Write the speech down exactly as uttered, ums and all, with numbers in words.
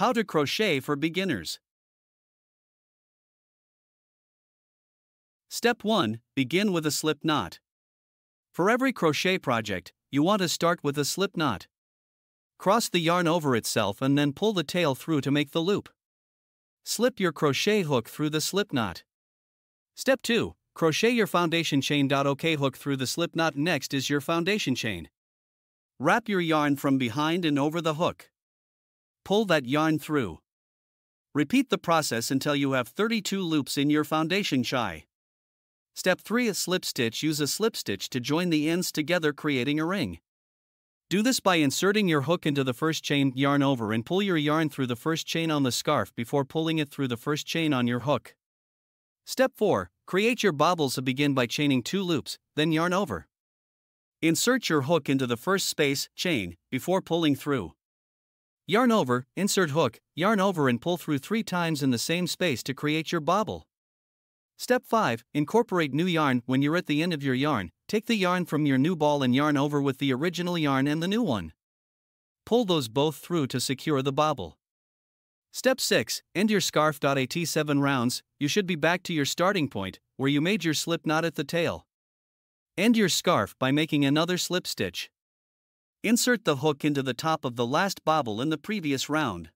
How to crochet for beginners. Step one. Begin with a slip knot. For every crochet project, you want to start with a slip knot. Cross the yarn over itself and then pull the tail through to make the loop. Slip your crochet hook through the slip knot. Step two. Crochet your foundation chain. OK, hook through the slip knot. Next is your foundation chain. Wrap your yarn from behind and over the hook. Pull that yarn through. Repeat the process until you have thirty-two loops in your foundation chain. Step three. A slip stitch. Use a slip stitch to join the ends together, creating a ring. Do this by inserting your hook into the first chain, yarn over, and pull your yarn through the first chain on the scarf before pulling it through the first chain on your hook. Step four. Create your bobbles. To begin by chaining two loops, then yarn over. Insert your hook into the first space, chain, before pulling through. Yarn over, insert hook, yarn over and pull through three times in the same space to create your bobble. Step five. Incorporate new yarn. When you're at the end of your yarn, take the yarn from your new ball and yarn over with the original yarn and the new one. Pull those both through to secure the bobble. Step six. End your scarf. At seven rounds, you should be back to your starting point, where you made your slip knot at the tail. End your scarf by making another slip stitch. Insert the hook into the top of the last bobble in the previous round.